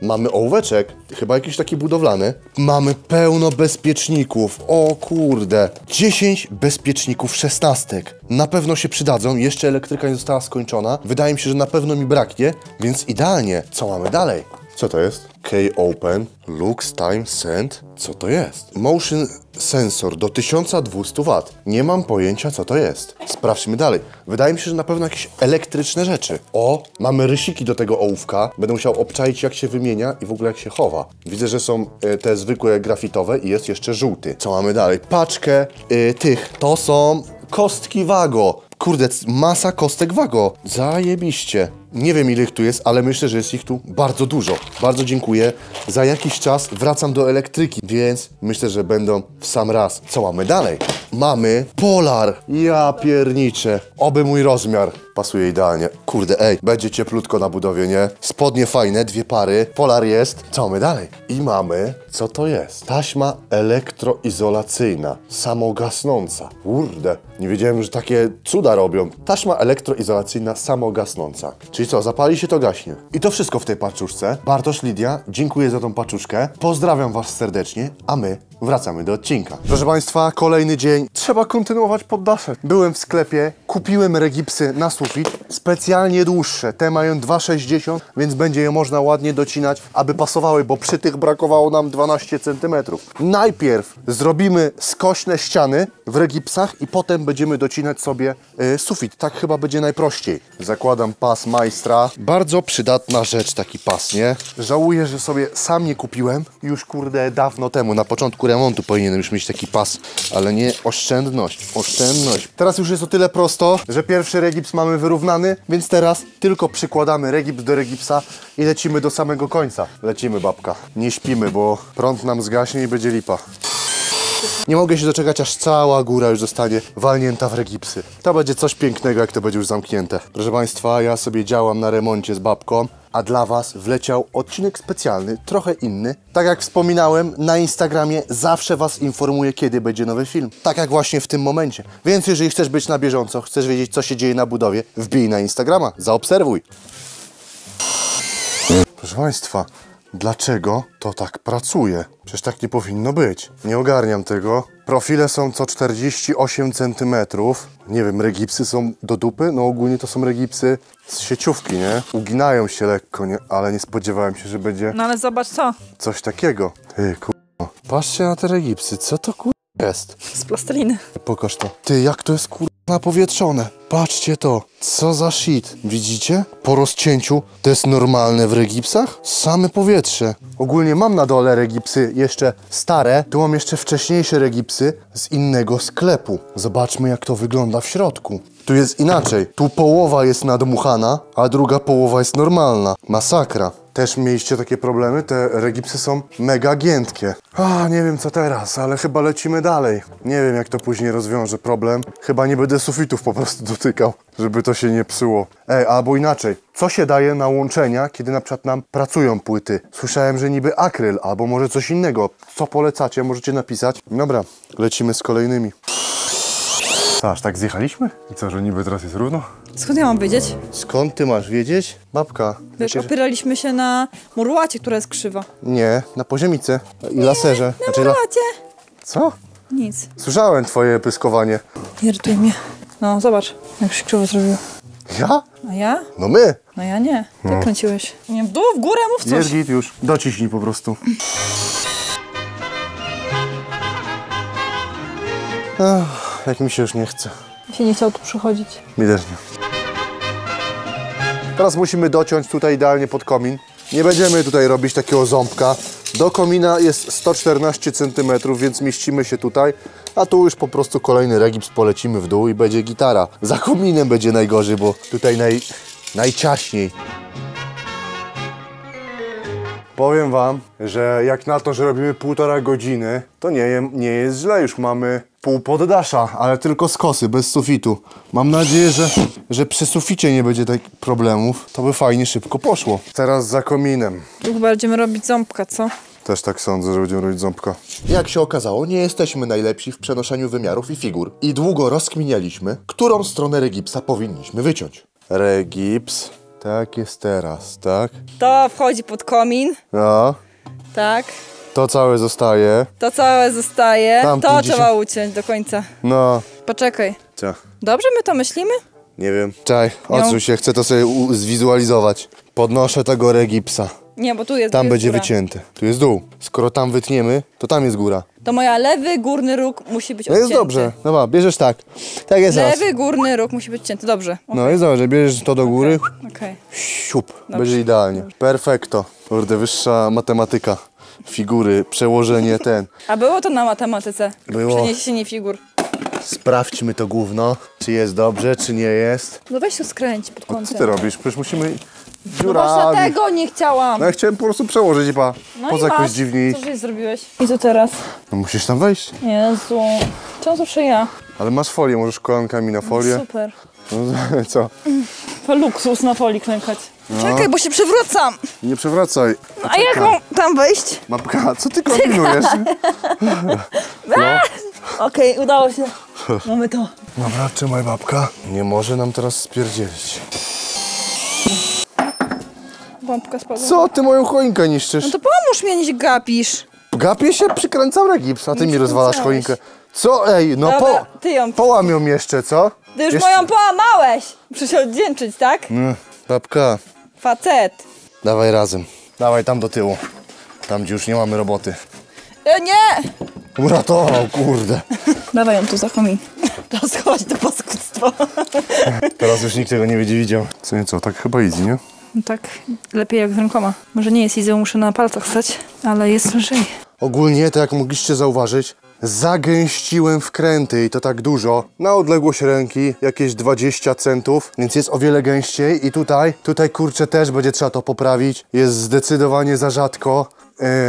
Mamy ołóweczek, chyba jakiś taki budowlany. Mamy pełno bezpieczników, o kurde. 10 bezpieczników szesnastek. Na pewno się przydadzą, jeszcze elektryka nie została skończona. Wydaje mi się, że na pewno mi braknie, więc idealnie. Co mamy dalej? Co to jest? K-Open, Lux Time Send. Co to jest? Motion sensor do 1200 W. Nie mam pojęcia, co to jest. Sprawdźmy dalej. Wydaje mi się, że na pewno jakieś elektryczne rzeczy. O, mamy rysiki do tego ołówka. Będę musiał obczaić, jak się wymienia i w ogóle jak się chowa. Widzę, że są te zwykłe grafitowe i jest jeszcze żółty. Co mamy dalej? Paczkę tych. To są kostki WAGO. Kurde, masa kostek WAGO. Zajebiście. Nie wiem, ile ich tu jest, ale myślę, że jest ich tu bardzo dużo. Bardzo dziękuję. Za jakiś czas wracam do elektryki, więc myślę, że będą w sam raz. Co mamy dalej? Mamy polar. Ja pierniczę. Oby mój rozmiar. Pasuje idealnie. Kurde, ej, będzie cieplutko na budowie, nie? Spodnie fajne, dwie pary. Polar jest. Co mamy dalej? I mamy... Co to jest? Taśma elektroizolacyjna. Samogasnąca. Kurde, nie wiedziałem, że takie cuda robią. Taśma elektroizolacyjna samogasnąca. Czyli co, zapali się, to gaśnie. I to wszystko w tej paczuszce. Bartosz, Lidia, dziękuję za tą paczuszkę. Pozdrawiam was serdecznie, a my wracamy do odcinka. Proszę państwa, kolejny dzień. Trzeba kontynuować poddaszek. Byłem w sklepie, kupiłem regipsy na sufit. Specjalnie dłuższe. Te mają 2,60, więc będzie je można ładnie docinać, aby pasowały, bo przy tych brakowało nam 12 cm. Najpierw zrobimy skośne ściany w regipsach i potem będziemy docinać sobie sufit. Tak chyba będzie najprościej. Zakładam pas majstra. Bardzo przydatna rzecz, taki pas, nie? Żałuję, że sobie sam nie kupiłem. Już, kurde, dawno temu, na początku remontu powinienem już mieć taki pas, ale nie oszczędność, oszczędność. Teraz już jest o tyle prosto, że pierwszy regips mamy wyrównany, więc teraz tylko przykładamy regips do regipsa i lecimy do samego końca. Lecimy, babka. Nie śpimy, bo prąd nam zgaśnie i będzie lipa. Nie mogę się doczekać, aż cała góra już zostanie walnięta w regipsy. To będzie coś pięknego, jak to będzie już zamknięte. Proszę Państwa, ja sobie działam na remoncie z babką, a dla Was wleciał odcinek specjalny, trochę inny. Tak jak wspominałem, na Instagramie zawsze Was informuję, kiedy będzie nowy film. Tak jak właśnie w tym momencie. Więc jeżeli chcesz być na bieżąco, chcesz wiedzieć, co się dzieje na budowie, wbij na Instagrama, zaobserwuj. Proszę Państwa, dlaczego to tak pracuje? Przecież tak nie powinno być. Nie ogarniam tego. Profile są co 48 cm. Nie wiem, regipsy są do dupy? No ogólnie to są regipsy z sieciówki, nie? Uginają się lekko, nie? Ale nie spodziewałem się, że będzie... No ale zobacz co? Coś takiego. Ty, k***o. Patrzcie na te regipsy. Co to k***o jest? Z plasteliny. Pokaż to. Ty, jak to jest k***o napowietrzone. Patrzcie to. Co za shit. Widzicie? Po rozcięciu to jest normalne w regipsach? Same powietrze. Ogólnie mam na dole regipsy jeszcze stare. Tu mam jeszcze wcześniejsze regipsy z innego sklepu. Zobaczmy, jak to wygląda w środku. Tu jest inaczej. Tu połowa jest nadmuchana, a druga połowa jest normalna. Masakra. Też mieliście takie problemy? Te regipsy są mega giętkie. A, nie wiem co teraz, ale chyba lecimy dalej. Nie wiem, jak to później rozwiąże problem. Chyba nie będę sufitów po prostu dotykał, żeby to się nie psuło. Ej, albo inaczej. Co się daje na łączenia, kiedy na przykład nam pracują płyty? Słyszałem, że niby akryl, albo może coś innego. Co polecacie? Możecie napisać. Dobra, lecimy z kolejnymi. Co, aż tak zjechaliśmy? I co, że niby teraz jest równo? Skąd ja mam wiedzieć? Skąd ty masz wiedzieć? Babka. Wiesz, opieraliśmy się na murłacie, która jest krzywa. Nie, na poziomicy i laserze. Na murłacie. Co? Nic. Słyszałem twoje pyskowanie. Irytuje mnie. No, zobacz, jak się krzywo zrobiło. Ja? A ja? No my. No ja nie. Ty no kręciłeś. Nie, w dół, w górę, mów coś. Jest git już. Dociśnij po prostu. Ach, jak mi się już nie chce. Mi się nie chciał tu przychodzić. Mi też nie. Teraz musimy dociąć tutaj idealnie pod komin. Nie będziemy tutaj robić takiego ząbka. Do komina jest 114 cm, więc mieścimy się tutaj. A tu już po prostu kolejny regips polecimy w dół i będzie gitara. Za kominem będzie najgorzej, bo tutaj najciaśniej. Powiem Wam, że jak na to, że robimy 1,5 godziny, to nie jest źle. Już mamy pół poddasza, ale tylko z kosy, bez sufitu. Mam nadzieję, że przy suficie nie będzie takich problemów. To by fajnie szybko poszło. Teraz za kominem. Tu chyba będziemy robić ząbka, co? Też tak sądzę, że będziemy robić ząbka. Jak się okazało, nie jesteśmy najlepsi w przenoszeniu wymiarów i figur. I długo rozkminialiśmy, którą stronę regipsa powinniśmy wyciąć. Regips. Tak jest teraz, tak? To wchodzi pod komin. No. Tak. To całe zostaje. To całe zostaje. To trzeba uciąć do końca. No. Poczekaj. Co? Dobrze my to myślimy? Nie wiem. Czaj, odsuń się, chcę to sobie zwizualizować. Podnoszę tego regipsa. Nie, bo tu jest Tam tu będzie góra. Wycięte. Tu jest dół. Skoro tam wytniemy, to tam jest góra. To moja lewy górny róg musi być odcięty. No jest dobrze. No bierzesz tak. Tak jest teraz. Lewy górny róg musi być cięty. Dobrze. Okay. No jest dobrze. Bierzesz to do góry. Okej. Okay. Siup. Dobrze. Będzie idealnie. Dobrze. Perfekto. Kurde, wyższa matematyka. Figury, przełożenie ten. A było to na matematyce? Było. Przeniesienie figur. Sprawdźmy to gówno, czy jest dobrze, czy nie jest. No weź to skręć pod kątem. Co ty robisz? Przecież musimy... No właśnie tego nie chciałam. No ja chciałem po prostu przełożyć i pa. No poza jakoś dziwniej. Co żeś zrobiłeś? I co teraz? No musisz tam wejść. Jezu. Czemu zawsze ja? Ale masz folię, możesz kolankami na folię. No, super. No, co? To luksus na folii klękać. No. Czekaj, bo się przewracam. Nie przewracaj. No, a jak mam tam wejść? Babka, co ty kombinujesz? No. Okej, udało się. Mamy to. Dobra, trzymaj babka. Nie może nam teraz spierdzielić. Bombka spadła. Co ty moją choinkę niszczysz? No to pomóż mnie, nie gapisz. Gapię się? Przykręcam regips, a ty mi rozwalasz choinkę. Co? Ej, no dobra, połamią jeszcze, co? Ty już jeszcze... moją połamałeś. Muszę się oddzięczyć, tak? Babka. Facet. Dawaj razem. Dawaj tam do tyłu. Tam, gdzie już nie mamy roboty. Nie! Uratował, kurde. Dawaj ją tu za komin. Teraz chodź do paskudztwa. Teraz już nikt tego nie będzie widział. Co nieco, tak chyba easy, nie? No tak, lepiej jak z rękoma. Może nie jest easy, muszę na palcach stać, ale jest lżej. Ogólnie, tak jak mogliście zauważyć, zagęściłem wkręty i to tak dużo. Na odległość ręki jakieś 20 centów, więc jest o wiele gęściej. I tutaj kurczę też będzie trzeba to poprawić. Jest zdecydowanie za rzadko.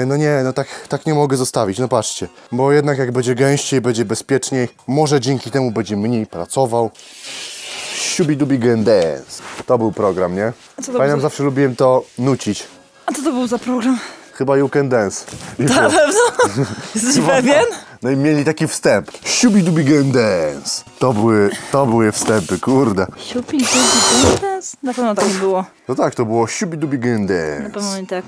No nie, no tak nie mogę zostawić, no patrzcie. Bo jednak jak będzie gęściej, będzie bezpieczniej. Może dzięki temu będzie mniej pracował. Siubidubi dance. To był program, nie? Pamiętam, zawsze lubiłem to nucić. A co to był za program? Chyba You Can Dance. Na pewno? Jesteś pewien? No i mieli taki wstęp. Siubidubi dance. To były wstępy, kurde. Siubidubi dance? Na pewno tak było. No tak, to było siubidubi dance. Na pewno nie tak.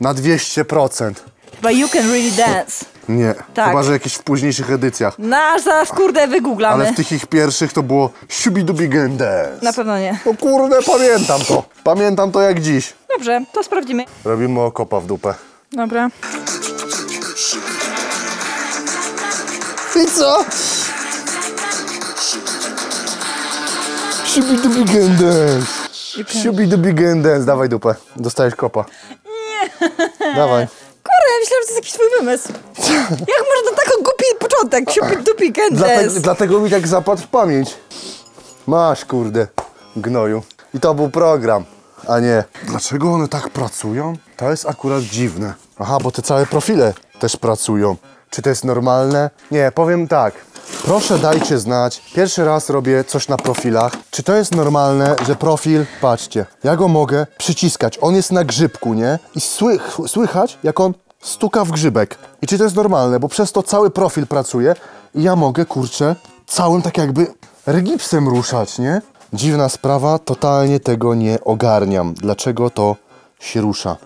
Na 200%. Chyba You Can Really Dance. Nie, tak. Chyba że jakieś w późniejszych edycjach. No aż zaraz kurde wygooglamy. Ale w tych ich pierwszych to było siubidubi dance. Na pewno nie. No kurde, pamiętam to. Pamiętam to jak dziś. Dobrze, to sprawdzimy. Robimy okopa w dupę. Dobra. I co? Siubidubi dance. Siubidubi dance. Dawaj dupę. Dostajesz kopa. Nie. Dawaj. Kurde, ja myślałam, że to jest jakiś twój wymysł. Jak można taki głupi początek? Siubidubi dance. Dlatego mi tak zapadł w pamięć. Masz kurde, gnoju. I to był program. A nie. Dlaczego one tak pracują? To jest akurat dziwne. Aha, bo te całe profile też pracują. Czy to jest normalne? Nie, powiem tak. Proszę dajcie znać. Pierwszy raz robię coś na profilach. Czy to jest normalne, że profil... Patrzcie, ja go mogę przyciskać. On jest na grzybku, nie? I słychać, jak on stuka w grzybek. I czy to jest normalne? Bo przez to cały profil pracuje i ja mogę, kurczę, całym tak jakby regipsem ruszać, nie? Dziwna sprawa, totalnie tego nie ogarniam. Dlaczego to się rusza?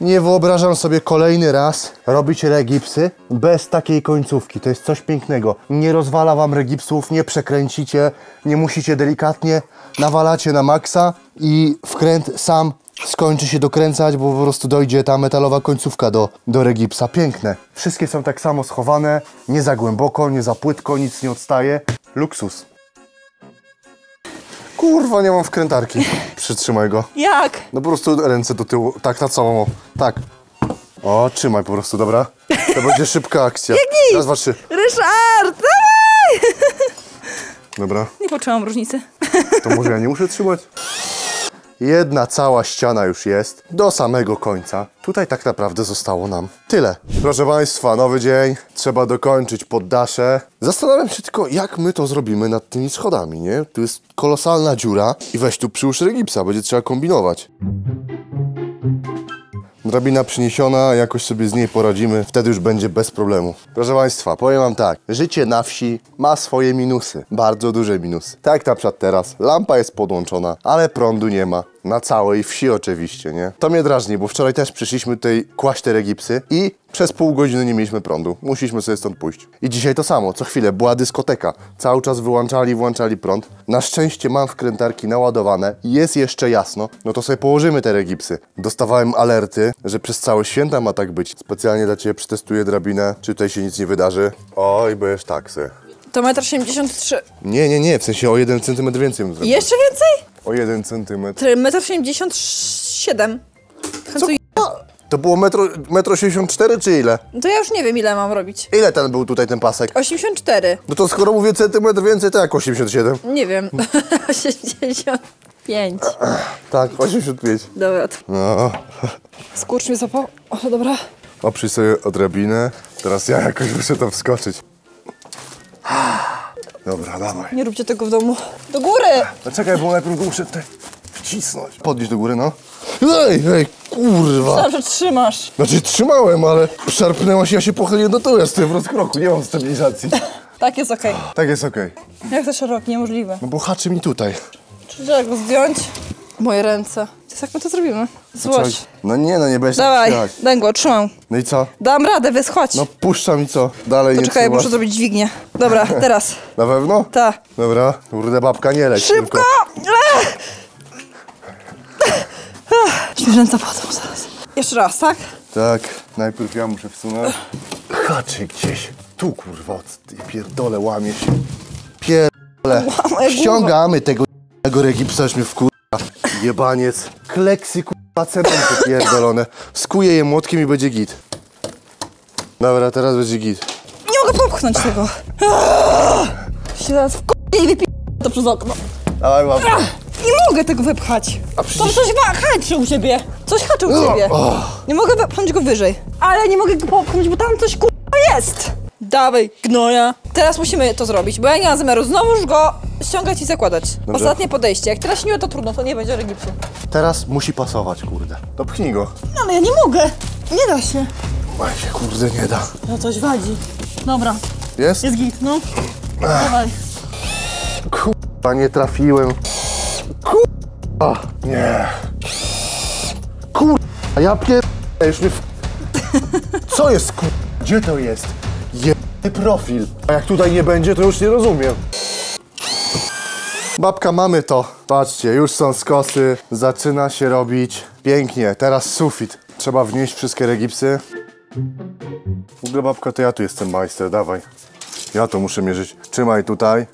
Nie wyobrażam sobie kolejny raz robić regipsy bez takiej końcówki. To jest coś pięknego. Nie rozwala wam regipsów, nie przekręcicie, nie musicie delikatnie. Nawalacie na maksa i wkręt sam skończy się dokręcać, bo po prostu dojdzie ta metalowa końcówka do regipsa. Piękne. Wszystkie są tak samo schowane, nie za głęboko, nie za płytko, nic nie odstaje. Luksus. Kurwa, nie mam wkrętarki. Przytrzymaj go. Jak? No po prostu ręce do tyłu. Tak, na całą. Tak. O, trzymaj po prostu, dobra? To będzie szybka akcja. Jaki? Raz, dwa, trzy. Ryszard, dawaj! Dobra. Nie poczułam różnicy. To może ja nie muszę trzymać? Jedna cała ściana już jest. Do samego końca. Tutaj tak naprawdę zostało nam tyle. Proszę Państwa, nowy dzień. Trzeba dokończyć poddasze. Zastanawiam się tylko, jak my to zrobimy nad tymi schodami, nie? Tu jest kolosalna dziura i weź tu przyłóż regipsa. Będzie trzeba kombinować. Drabina przyniesiona, jakoś sobie z niej poradzimy. Wtedy już będzie bez problemu. Proszę Państwa, powiem Wam tak. Życie na wsi ma swoje minusy. Bardzo duże minusy. Tak na przykład teraz. Lampa jest podłączona, ale prądu nie ma. Na całej wsi oczywiście, nie? To mnie drażni, bo wczoraj też przyszliśmy tutaj kłaść te regipsy i przez pół godziny nie mieliśmy prądu. Musieliśmy sobie stąd pójść. I dzisiaj to samo, co chwilę była dyskoteka. Cały czas wyłączali, włączali prąd. Na szczęście mam wkrętarki naładowane, jest jeszcze jasno, no to sobie położymy te regipsy. Dostawałem alerty, że przez całe święta ma tak być. Specjalnie dla Ciebie przetestuję drabinę, czy tutaj się nic nie wydarzy. Oj, bo jest taksy. To 1,83 m. Nie, w sensie o 1 cm więcej bym zrobił. Jeszcze więcej? O 1 cm. 1,87 m. To było 1,84 m czy ile? To ja już nie wiem ile mam robić. Ile ten był tutaj ten pasek? 84. No to skoro mówię centymetr więcej, to jak 87? Nie wiem. 85. Tak, 85. Dobra. No. Skurcz mnie zapał. O, dobra. Oprzyj sobie odrobinę. Teraz ja jakoś muszę tam wskoczyć. Dobra, dawaj. Nie róbcie tego w domu. Do góry! No czekaj, bo najpierw muszę tutaj wcisnąć. Podnieś do góry, no. Ej, kurwa! Zawsze trzymasz. Znaczy trzymałem, ale szarpnęłaś, ja się pochyliłem do tyłu, ja stoję w rozkroku, nie mam stabilizacji. Tak jest okej. Okay. Tak jest okej. Okay. Jak to szerokie, niemożliwe. No bo haczy mi tutaj. Czy trzeba go zdjąć? Moje ręce. Jak my to zrobimy? Złoś. No nie będziesz. Dawaj, dęgło, trzymam. No i co? Dam radę, wyschłać. No puszczam i co? Dalej to nie czekaj, muszę zrobić dźwignię. Dobra, teraz. Na pewno? Tak. Dobra, kurde babka nie leci. Szybko! Śmieręca potem zaraz. Jeszcze raz, tak? Tak, najpierw ja muszę wsunąć. Haczy gdzieś. Tu kurwa, ty pierdolę, łamie się. Pierdolę. Ściągamy tego regipsa, aż mnie wkur... Jebaniec. Kleksy, k***a, cementy pierdolone. Skuję je młotkiem i będzie git. Dobra, teraz będzie git. Nie mogę popchnąć tego. Się teraz i wypi... to przez okno. Dawaj, mam. Nie mogę tego wypchać. Tam coś haczył u ciebie. Coś haczył u ciebie. Nie mogę wypchnąć go wyżej. Ale nie mogę go popchnąć, bo tam coś k***a jest. Dawaj, gnoja. Teraz musimy to zrobić, bo ja nie mam zamiaru znowuż go ściągać i zakładać. Dobrze. Ostatnie podejście. Jak teraz śniło, to trudno, to nie będzie regipsu. Teraz musi pasować, kurde. To pchnij go. No, ale ja nie mogę. Nie da się. Maj się, kurde, nie da. No coś wadzi. Dobra. Jest? Jest git, no. Dawaj. K***a, nie trafiłem. K***a. Nie. K***a, ja pier***a, już nie w... Co jest k***a? Gdzie to jest? Jebany profil. A jak tutaj nie będzie, to już nie rozumiem. Babka, mamy to. Patrzcie, już są skosy. Zaczyna się robić pięknie. Teraz sufit. Trzeba wnieść wszystkie regipsy. W ogóle, babka, to ja tu jestem majster, dawaj. Ja to muszę mierzyć. Trzymaj tutaj.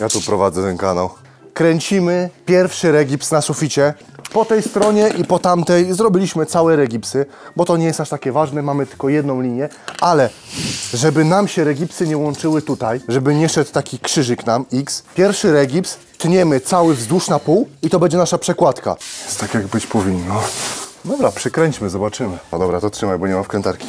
Ja tu prowadzę ten kanał. Kręcimy pierwszy regips na suficie. Po tej stronie i po tamtej zrobiliśmy całe regipsy, bo to nie jest aż takie ważne, mamy tylko jedną linię, ale żeby nam się regipsy nie łączyły tutaj, żeby nie szedł taki krzyżyk nam X, pierwszy regips tniemy cały wzdłuż na pół i to będzie nasza przekładka. Jest tak, jak być powinno. Dobra, przykręćmy, zobaczymy. No dobra, to trzymaj, bo nie mam wkrętarki.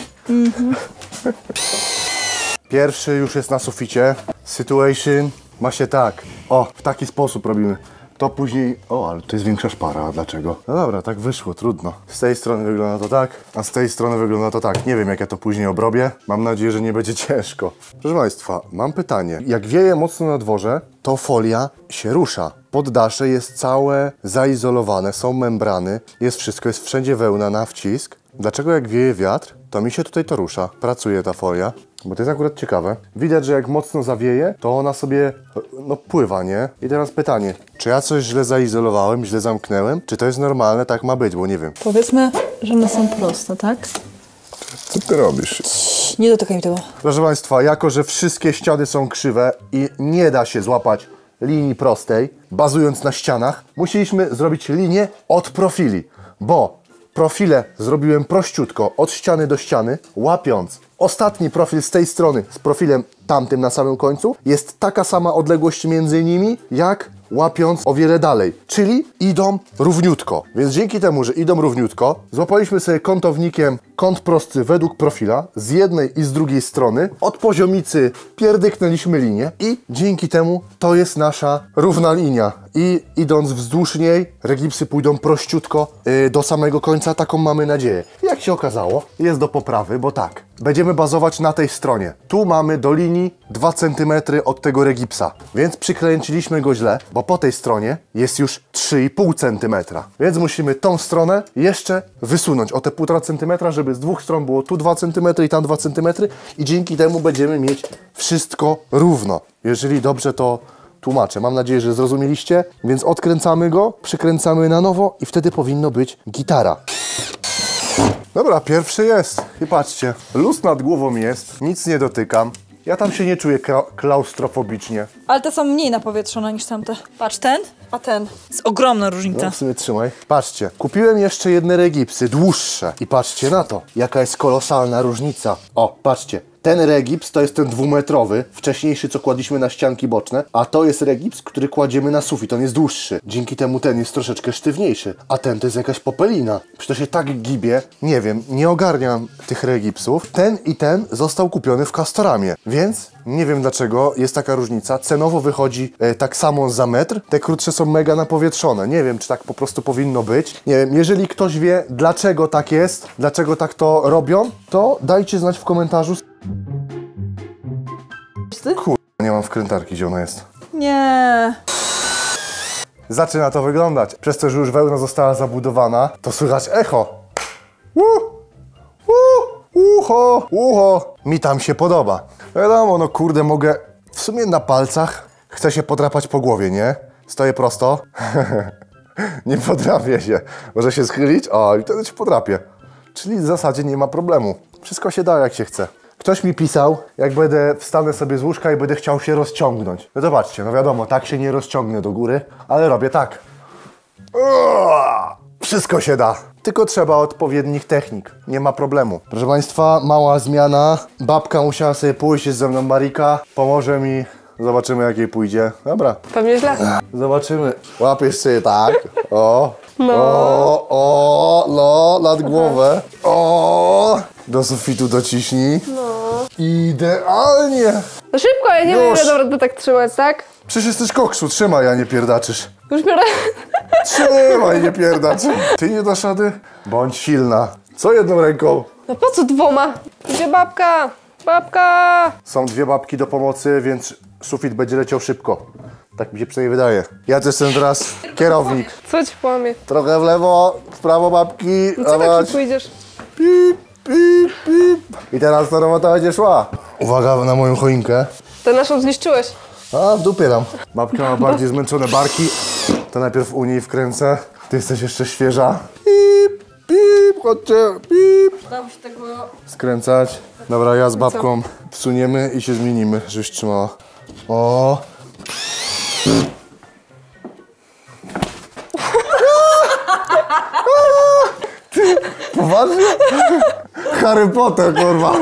Pierwszy już jest na suficie. Situation ma się tak. O, w taki sposób robimy. To później... O, ale to jest większa szpara, a dlaczego? No dobra, tak wyszło, trudno. Z tej strony wygląda to tak, a z tej strony wygląda to tak. Nie wiem, jak ja to później obrobię. Mam nadzieję, że nie będzie ciężko. Proszę Państwa, mam pytanie. Jak wieje mocno na dworze, to folia się rusza. Poddasze jest całe zaizolowane, są membrany, jest wszystko, jest wszędzie wełna na wcisk. Dlaczego jak wieje wiatr, to mi się tutaj to rusza? Pracuje ta folia. Bo to jest akurat ciekawe. Widać, że jak mocno zawieje, to ona sobie, no, pływa, nie? I teraz pytanie, czy ja coś źle zaizolowałem, źle zamknęłem? Czy to jest normalne? Tak ma być, bo nie wiem. Powiedzmy, że one są proste, tak? Co ty robisz? Cii, nie dotykaj mi tego. Proszę Państwa, jako że wszystkie ściany są krzywe i nie da się złapać linii prostej, bazując na ścianach, musieliśmy zrobić linię od profili, bo profile zrobiłem prościutko, od ściany do ściany, łapiąc ostatni profil z tej strony z profilem tamtym na samym końcu. Jest taka sama odległość między nimi, jak łapiąc o wiele dalej. Czyli idą równiutko. Więc dzięki temu, że idą równiutko, złapaliśmy sobie kątownikiem kąt prosty według profila z jednej i z drugiej strony. Od poziomicy pierdyknęliśmy linię i dzięki temu to jest nasza równa linia. I idąc wzdłuż niej, regipsy pójdą prościutko do samego końca. Taką mamy nadzieję. Jak się okazało, jest do poprawy, bo tak, będziemy bazować na tej stronie. Tu mamy do linii 2 cm od tego regipsa, więc przykręciliśmy go źle, bo po tej stronie jest już 3,5 cm. Więc musimy tą stronę jeszcze wysunąć o te 1,5 cm, żeby z dwóch stron było tu 2 cm i tam 2 cm i dzięki temu będziemy mieć wszystko równo. Jeżeli dobrze to tłumaczę, mam nadzieję, że zrozumieliście, więc odkręcamy go, przykręcamy na nowo i wtedy powinno być gitara. Dobra, pierwszy jest. I patrzcie, luz nad głową jest, nic nie dotykam. Ja tam się nie czuję klaustrofobicznie. Ale te są mniej napowietrzone niż tamte. Patrz, ten, a ten. Jest ogromna różnica. No, w sumie trzymaj. Patrzcie, kupiłem jeszcze jedne regipsy, dłuższe. I patrzcie na to, jaka jest kolosalna różnica. O, patrzcie. Ten regips to jest ten dwumetrowy, wcześniejszy, co kładliśmy na ścianki boczne, a to jest regips, który kładziemy na sufit, on jest dłuższy. Dzięki temu ten jest troszeczkę sztywniejszy, a ten to jest jakaś popelina. Przecież to się tak gibie, nie wiem, nie ogarniam tych regipsów. Ten i ten został kupiony w Castoramie, więc nie wiem dlaczego jest taka różnica. Cenowo wychodzi tak samo za metr, te krótsze są mega napowietrzone. Nie wiem, czy tak po prostu powinno być. Nie wiem, jeżeli ktoś wie, dlaczego tak jest, dlaczego tak to robią, to dajcie znać w komentarzu. Kurwa, nie mam wkrętarki, gdzie ona jest. Nie. Zaczyna to wyglądać. Przez to, że już wełna została zabudowana, to słychać echo. Ucho, ucho. Mi tam się podoba. Wiadomo, no kurde, mogę... W sumie na palcach chcę się podrapać po głowie, nie? Stoję prosto. Nie podrapię się. Może się schylić? O, i wtedy się podrapię. Czyli w zasadzie nie ma problemu. Wszystko się da, jak się chce. Ktoś mi pisał, jak będę wstanę sobie z łóżka i będę chciał się rozciągnąć. No zobaczcie, no wiadomo, tak się nie rozciągnę do góry, ale robię tak. Wszystko się da. tylko trzeba odpowiednich technik. Nie ma problemu. Proszę Państwa, mała zmiana. Babka musiała sobie pójść, jest ze mną Marika. Pomoże mi. Zobaczymy, jak jej pójdzie. Dobra. Pewnie źle. Zobaczymy. Łapiesz sobie tak. O. No. O. No. Nad głowę. O. Do sufitu dociśnij. No. Idealnie. No szybko, ja nie wiem, dobra, by tak trzymać, tak? Przecież jesteś koksu, trzymaj, a nie pierdaczysz. Już biorę. Trzymaj, nie pierdaczysz. Ty nie dasz rady? Bądź silna. Co jedną ręką? No po co dwoma? Gdzie babka? Babka! Są dwie babki do pomocy, więc sufit będzie leciał szybko. Tak mi się przynajmniej wydaje. Ja też jestem teraz kierownik. Co ci płamie? Trochę w lewo, w prawo babki. No co tak pójdziesz? Pip, pip, pip. I teraz ta robota będzie szła. Uwaga na moją choinkę. Tę naszą zniszczyłeś. A, w dupie tam. Babka ma bardziej zmęczone barki. To najpierw u niej wkręcę. Ty jesteś jeszcze świeża. Pip, pip, chodźcie, pip. Dam się tego... Skręcać. Dobra, ja z babką wsuniemy i się zmienimy, żebyś trzymała. O. Ty, poważnie? Harry Potter, kurwa.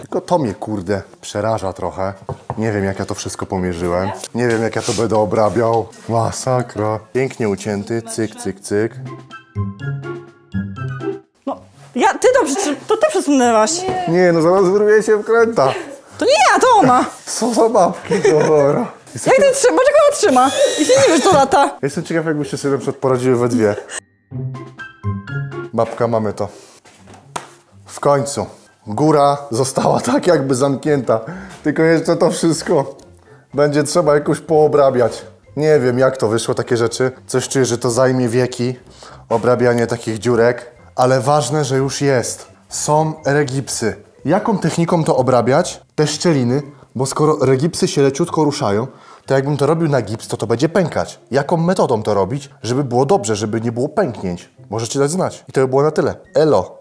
Tylko to mnie, kurde, przeraża trochę. Nie wiem, jak ja to wszystko pomierzyłem. Nie wiem, jak ja to będę obrabiał. Masakra. Pięknie ucięty, cyk, cyk, cyk. Ja, ty dobrze, to ty przesunęłaś. Nie, no zaraz wyrwie się wkręta. To nie ja, to ona. Co za babki, dobra. Jak ty trzyma, czego ona trzyma? I się nie wiesz, to lata. Jestem ciekaw, jakbyście sobie na przykład poradziły we dwie. Babka, mamy to. W końcu. Góra została tak jakby zamknięta. Tylko jeszcze to wszystko będzie trzeba jakoś poobrabiać. Nie wiem, jak to wyszło, takie rzeczy. Coś czuję, że to zajmie wieki. Obrabianie takich dziurek. Ale ważne, że już jest. Są regipsy. Jaką techniką to obrabiać? Te szczeliny, bo skoro regipsy się leciutko ruszają, to jakbym to robił na gips, to to będzie pękać. Jaką metodą to robić, żeby było dobrze, żeby nie było pęknięć? Możecie dać znać. I to by było na tyle. Elo!